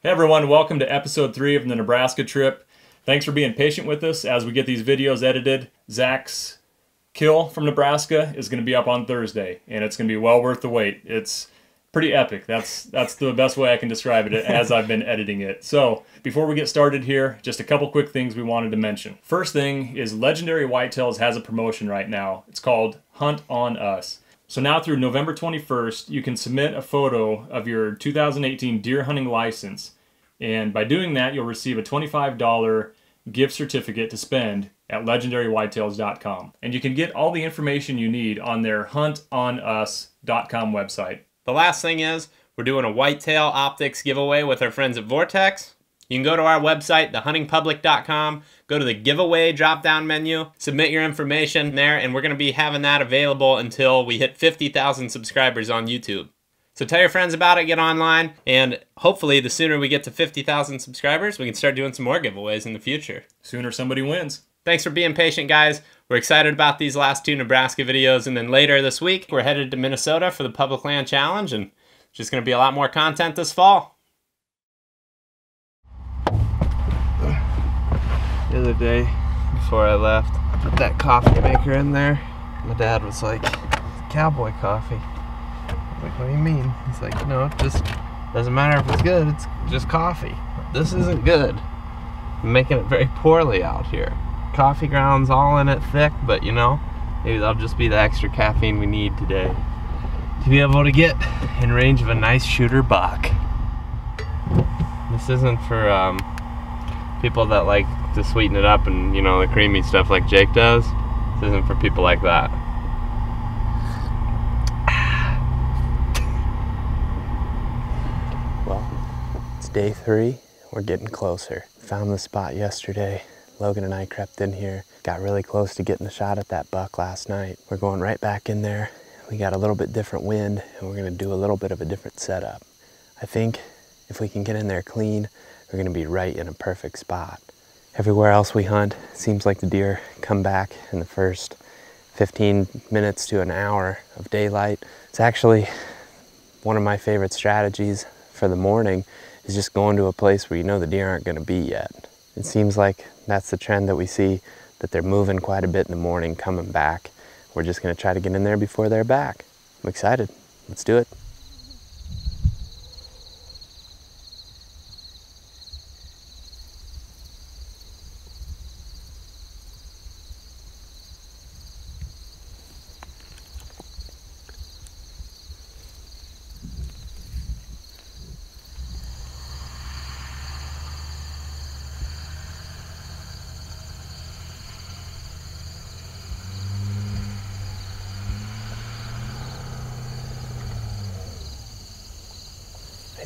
Hey everyone, welcome to episode 3 of the Nebraska trip. Thanks for being patient with us as we get these videos edited. Zach's kill from Nebraska is going to be up on Thursday, and it's going to be well worth the wait. It's pretty epic. That's the best way I can describe it as I've been editing it. So before we get started here, just a couple quick things we wanted to mention. First thing is Legendary Whitetails has a promotion right now. It's called Hunt on Us. So now through November 21st, you can submit a photo of your 2018 deer hunting license. And by doing that, you'll receive a $25 gift certificate to spend at legendarywhitetails.com. And you can get all the information you need on their huntonus.com website. The last thing is, we're doing a whitetail optics giveaway with our friends at Vortex. You can go to our website, thehuntingpublic.com, go to the giveaway drop-down menu, submit your information there, and we're going to be having that available until we hit 50,000 subscribers on YouTube. So tell your friends about it, get online, and hopefully the sooner we get to 50,000 subscribers, we can start doing some more giveaways in the future. Sooner somebody wins. Thanks for being patient, guys. We're excited about these last two Nebraska videos, and then later this week, we're headed to Minnesota for the Public Land Challenge, and it's just going to be a lot more content this fall. The other day, before I left, I put that coffee maker in there. My dad was like, cowboy coffee. Like, what do you mean? He's like, no, it just doesn't matter if it's good, it's just coffee. This isn't good. I'm making it very poorly out here. Coffee grounds all in it thick, but you know, maybe that'll just be the extra caffeine we need today to be able to get in range of a nice shooter buck. This isn't for people that like to sweeten it up and, you know, the creamy stuff like Jake does. This isn't for people like that. Day 3, we're getting closer. Found the spot yesterday. Logan and I crept in here. Got really close to getting a shot at that buck last night. We're going right back in there. We got a little bit different wind and we're gonna do a little bit of a different setup. I think if we can get in there clean, we're gonna be right in a perfect spot. Everywhere else we hunt, it seems like the deer come back in the first 15 minutes to an hour of daylight. It's actually one of my favorite strategies for the morning. Is just going to a place where you know the deer aren't going to be yet. It seems like that's the trend that we see, that they're moving quite a bit in the morning, coming back. We're just going to try to get in there before they're back. I'm excited. Let's do it.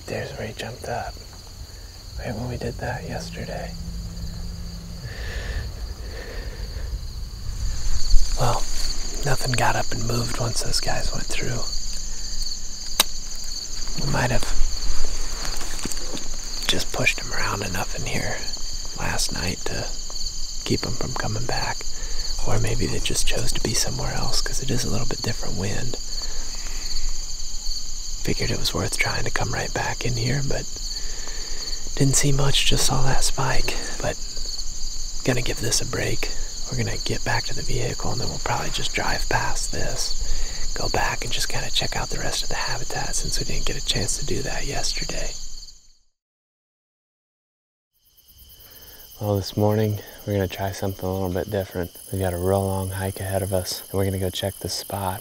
There's where he jumped up, right when we did that yesterday. Well, nothing got up and moved once those guys went through. We might have just pushed him around enough in here last night to keep him from coming back. Or maybe they just chose to be somewhere else because it is a little bit different wind. Figured it was worth trying to come right back in here, but didn't see much, just saw that spike. But gonna give this a break. We're gonna get back to the vehicle and then we'll probably just drive past this, go back and just kind of check out the rest of the habitat since we didn't get a chance to do that yesterday. Well, this morning we're gonna try something a little bit different. We've got a real long hike ahead of us and we're gonna go check this spot.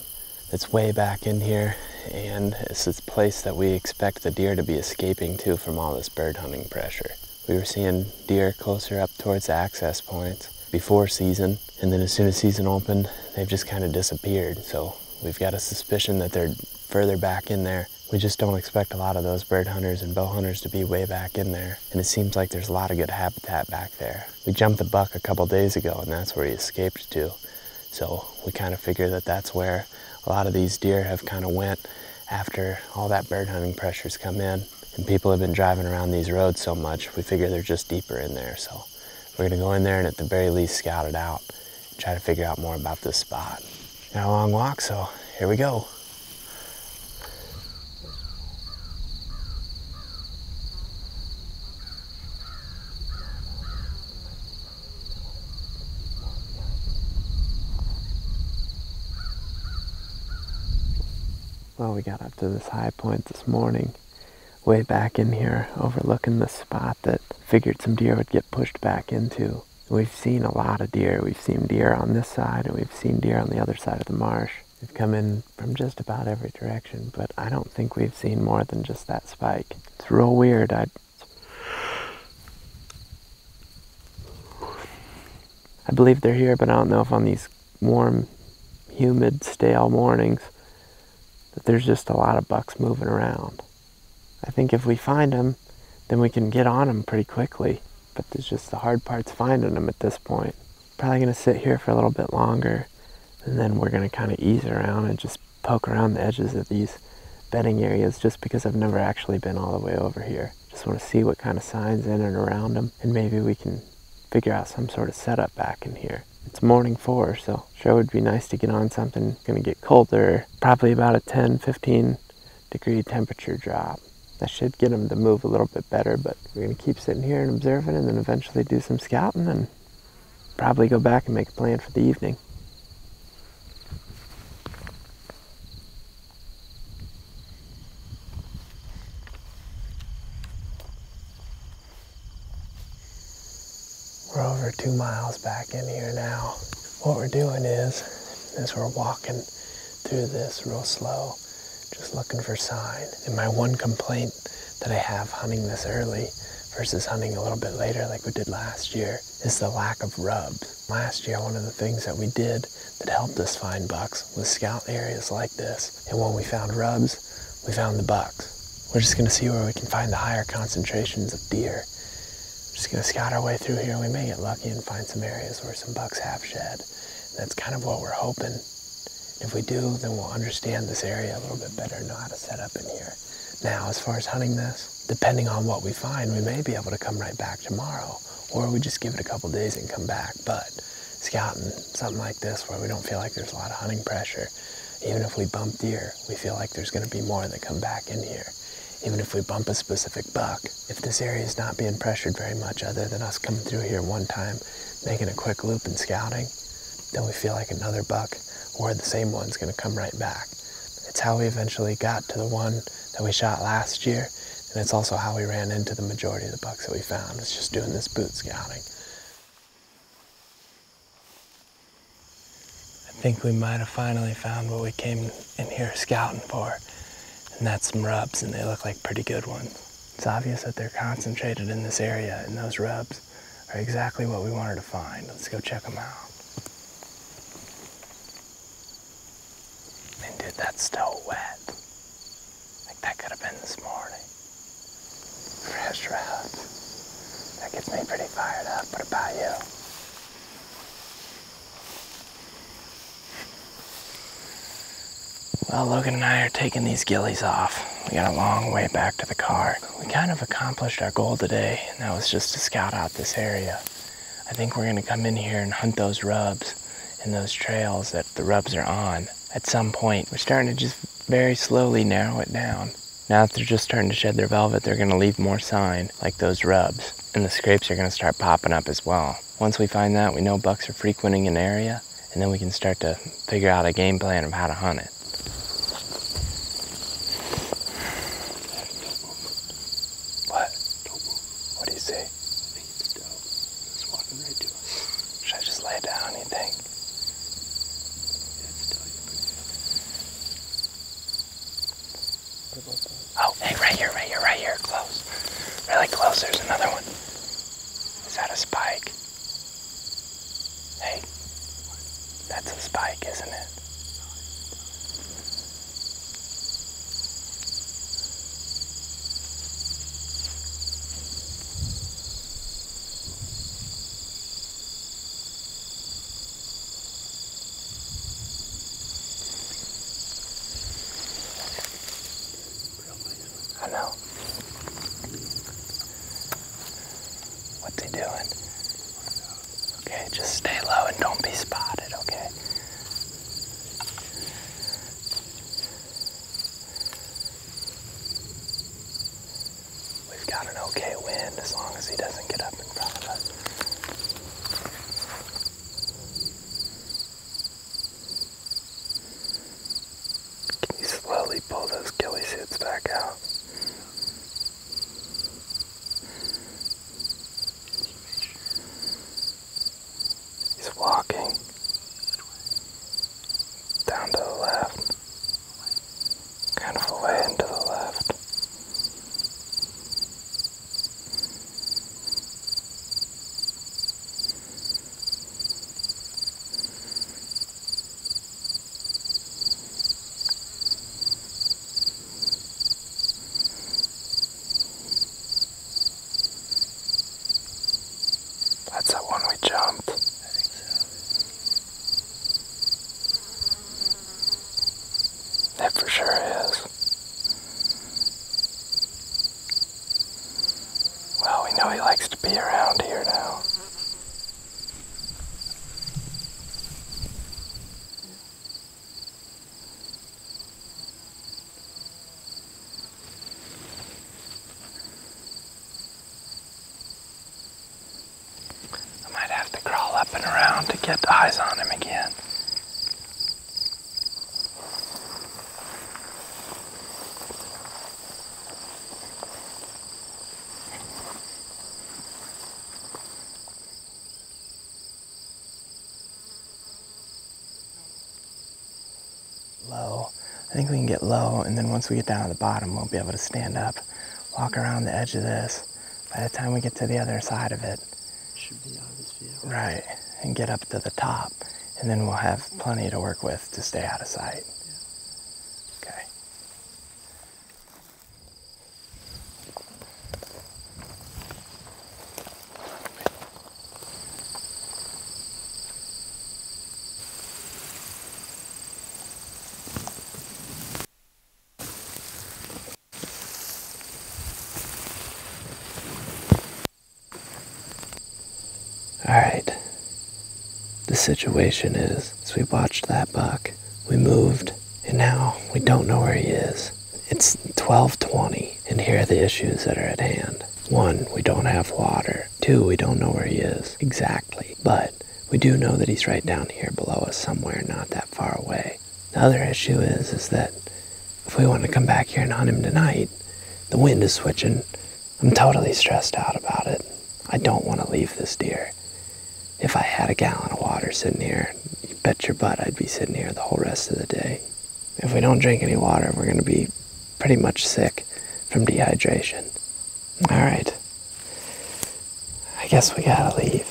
It's way back in here, and it's this place that we expect the deer to be escaping to from all this bird hunting pressure. We were seeing deer closer up towards the access points before season, and then as soon as season opened, they've just kind of disappeared. So we've got a suspicion that they're further back in there. We just don't expect a lot of those bird hunters and bow hunters to be way back in there, and it seems like there's a lot of good habitat back there. We jumped a buck a couple days ago, and that's where he escaped to. So we kind of figure that that's where a lot of these deer have kind of went after all that bird hunting pressure's come in, and people have been driving around these roads so much, we figure they're just deeper in there. So we're gonna go in there and at the very least scout it out, try to figure out more about this spot. Got a long walk, so here we go. Well, we got up to this high point this morning, way back in here, overlooking the spot that figured some deer would get pushed back into. We've seen a lot of deer. We've seen deer on this side, and we've seen deer on the other side of the marsh. They've come in from just about every direction, but I don't think we've seen more than just that spike. It's real weird. I believe they're here, but I don't know if on these warm, humid, stale mornings, that there's just a lot of bucks moving around. I think if we find them, then we can get on them pretty quickly. But there's just the hard part's finding them at this point. Probably gonna sit here for a little bit longer, and then we're gonna kind of ease around and just poke around the edges of these bedding areas, just because I've never actually been all the way over here. Just wanna see what kind of signs in and around them, and maybe we can figure out some sort of setup back in here. It's morning 4, so sure would be nice to get on something. It's gonna get colder, probably about a 10-15 degree temperature drop. That should get them to move a little bit better, but we're gonna keep sitting here and observing, and then eventually do some scouting and probably go back and make a plan for the evening. We're over 2 miles back in here now. What we're doing is we're walking through this real slow, just looking for sign. And my one complaint that I have hunting this early versus hunting a little bit later like we did last year is the lack of rubs. Last year, one of the things that we did that helped us find bucks was scout areas like this. And when we found rubs, we found the bucks. We're just gonna see where we can find the higher concentrations of deer. Just gonna scout our way through here. We may get lucky and find some areas where some bucks have shed. And that's kind of what we're hoping. If we do, then we'll understand this area a little bit better and know how to set up in here. Now, as far as hunting this, depending on what we find, we may be able to come right back tomorrow, or we just give it a couple days and come back. But scouting something like this where we don't feel like there's a lot of hunting pressure, even if we bump deer, we feel like there's gonna be more that come back in here. Even if we bump a specific buck, if this area is not being pressured very much other than us coming through here one time, making a quick loop and scouting, then we feel like another buck or the same one's gonna come right back. It's how we eventually got to the one that we shot last year, and it's also how we ran into the majority of the bucks that we found. It's just doing this boot scouting. I think we might have finally found what we came in here scouting for. And that's some rubs, and they look like pretty good ones. It's obvious that they're concentrated in this area, and those rubs are exactly what we wanted to find. Let's go check them out. And dude, that's still wet. Like that could have been this morning. Fresh rubs. That gets me pretty fired up. What about you? Well, Logan and I are taking these ghillies off. We got a long way back to the car. We kind of accomplished our goal today, and that was just to scout out this area. I think we're gonna come in here and hunt those rubs and those trails that the rubs are on. At some point, we're starting to just very slowly narrow it down. Now that they're just starting to shed their velvet, they're gonna leave more sign, like those rubs. And the scrapes are gonna start popping up as well. Once we find that, we know bucks are frequenting an area, and then we can start to figure out a game plan of how to hunt it. looking. Down to the left. Kind of away and to the left. That's that one we jumped. I think so. It for sure is. Well, we know he likes to be around here now. Up and around to get eyes on him again. Low. I think we can get low, and then once we get down to the bottom, we'll be able to stand up, walk around the edge of this. By the time we get to the other side of it, should be out of his view. Right, and get up to the top, and then we'll have plenty to work with to stay out of sight. Yeah. Okay. Alright, the situation is we watched that buck, we moved, and now we don't know where he is. It's 12:20, and here are the issues that are at hand. 1, we don't have water. 2, we don't know where he is exactly, but we do know that he's right down here below us somewhere, not that far away. The other issue is that if we want to come back here and hunt him tonight, the wind is switching. I'm totally stressed out about it. I don't want to leave this deer. If I had a gallon of water sitting here, you bet your butt I'd be sitting here the whole rest of the day. If we don't drink any water, we're going to be pretty much sick from dehydration. Alright, I guess we gotta leave,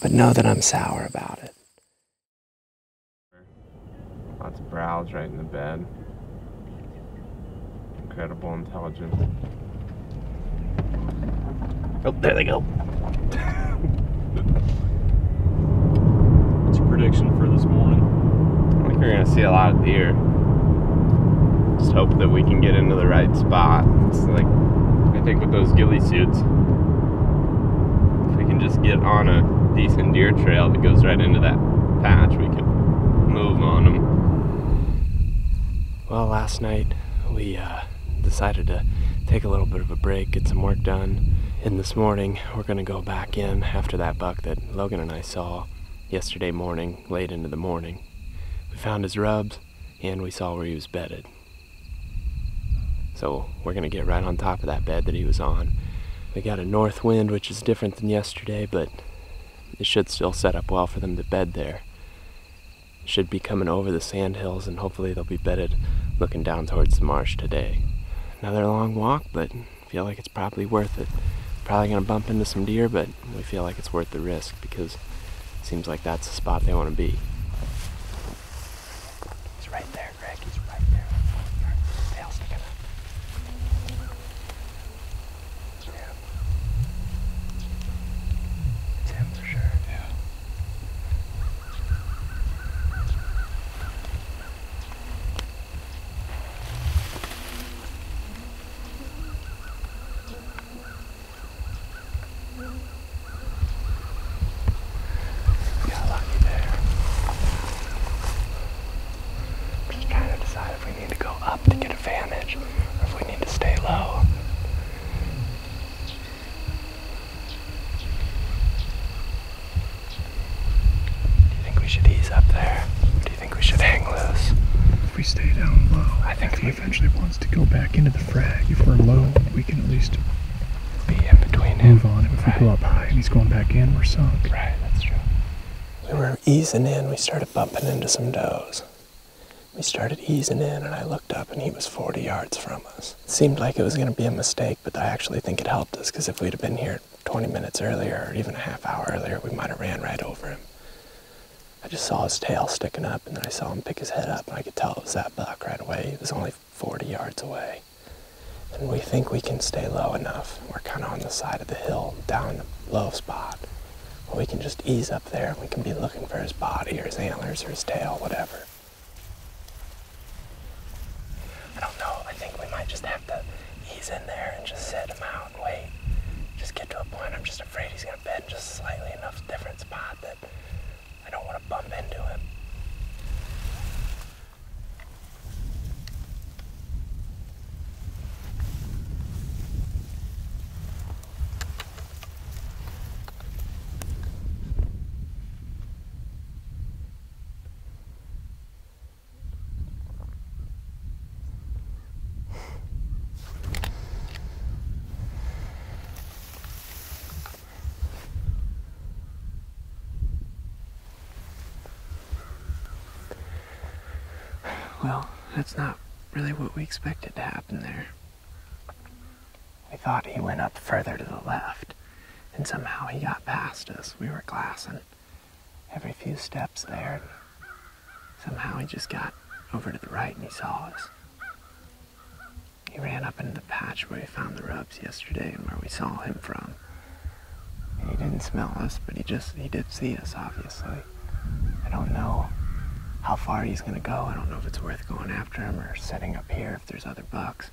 but know that I'm sour about it. Lots of browse right in the bed. Incredible intelligence. Oh, there they go. Prediction for this morning. I think we're going to see a lot of deer. Just hope that we can get into the right spot. It's like, I think with those ghillie suits, if we can just get on a decent deer trail that goes right into that patch, we can move on them. Well, last night we decided to take a little bit of a break, get some work done, and this morning we're going to go back in after that buck that Logan and I saw yesterday morning, late into the morning. We found his rubs and we saw where he was bedded. So we're gonna get right on top of that bed that he was on. We got a north wind, which is different than yesterday, but it should still set up well for them to bed there. Should be coming over the sand hills, and hopefully they'll be bedded looking down towards the marsh today. Another long walk, but feel like it's probably worth it. Probably gonna bump into some deer, but we feel like it's worth the risk because seems like that's the spot they want to be. He's right there, Greg. He's right there. Tail sticking up. It's him. It's him for sure. Yeah. Into the frag. If we're low, we can at least be in between him. Move on him. If we go up high and he's going back in, we're sunk. Right, that's true. And we were easing in, we started bumping into some does. We started easing in and I looked up and he was 40 yards from us. It seemed like it was gonna be a mistake, but I actually think it helped us, because if we'd have been here 20 minutes earlier or even a half hour earlier, we might have ran right over him. I just saw his tail sticking up and then I saw him pick his head up and I could tell it was that buck right away. He was only 40 yards away. And we think we can stay low enough. We're kind of on the side of the hill, down a low spot. We can just ease up there and we can be looking for his body or his antlers or his tail, whatever. I don't know, I think we might just have to ease in there and just sit him out and wait. Just get to a point, I'm just afraid he's gonna bend just slightly enough different spot that I don't want to bump into him. Well, that's not really what we expected to happen there. We thought he went up further to the left, and somehow he got past us. We were glassing every few steps there. Somehow he just got over to the right and he saw us. He ran up into the patch where we found the rubs yesterday and where we saw him from. And he didn't smell us, but he did see us, obviously. I don't know how far he's gonna go. I don't know if it's worth going after him or setting up here if there's other bucks.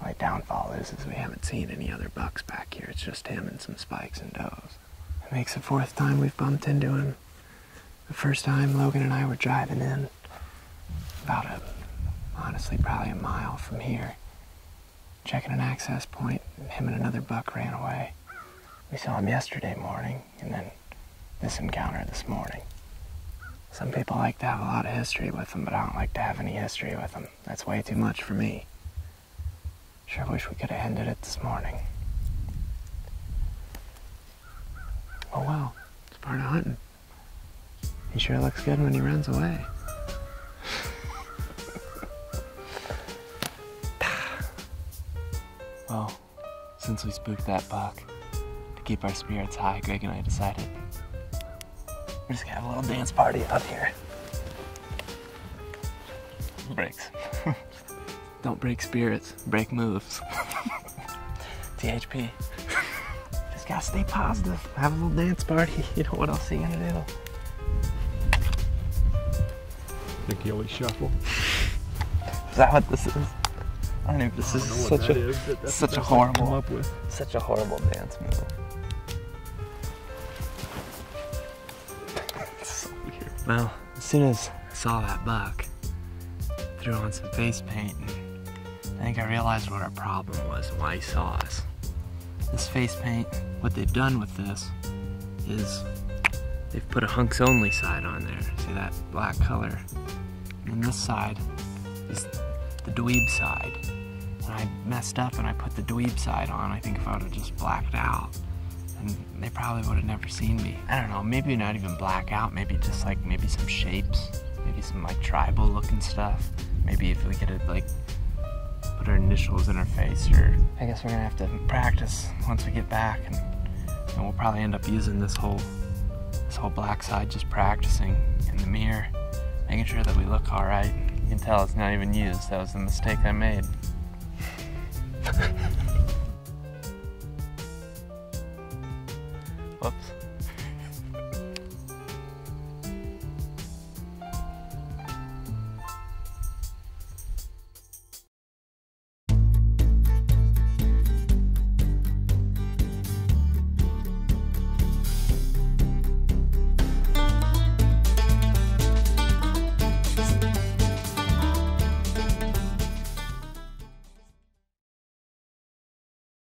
The only downfall is we haven't seen any other bucks back here. It's just him and some spikes and does. It makes the fourth time we've bumped into him. The first time Logan and I were driving in, about probably a mile from here, checking an access point, and him and another buck ran away. We saw him yesterday morning, and then this encounter this morning. Some people like to have a lot of history with them, but I don't like to have any history with them. That's way too much for me. Sure wish we could have ended it this morning. Oh well, it's part of hunting. He sure looks good when he runs away. Well, since we spooked that buck, to keep our spirits high, Greg and I decided we're just gonna have a little dance party out here. Breaks. Don't break spirits, break moves. THP. Just gotta stay positive. Have a little dance party. You know what else you gonna do? The Gilly Shuffle. Is that what this is? I don't know if this is such a horrible dance move. Well, as soon as I saw that buck, threw on some face paint, and I think I realized what our problem was and why he saw us. This face paint, what they've done with this is they've put a hunks only side on there. See that black color? And this side is the dweeb side. And I messed up and I put the dweeb side on. I think if I would have just blacked out, and they probably would have never seen me. I don't know, maybe not even black out, maybe just like, maybe some shapes, maybe some like tribal looking stuff. Maybe if we could have like put our initials in our face, or I guess we're gonna have to practice once we get back, and we'll probably end up using this whole black side, just practicing in the mirror, making sure that we look all right. You can tell it's not even used. That was the mistake I made. Whoops.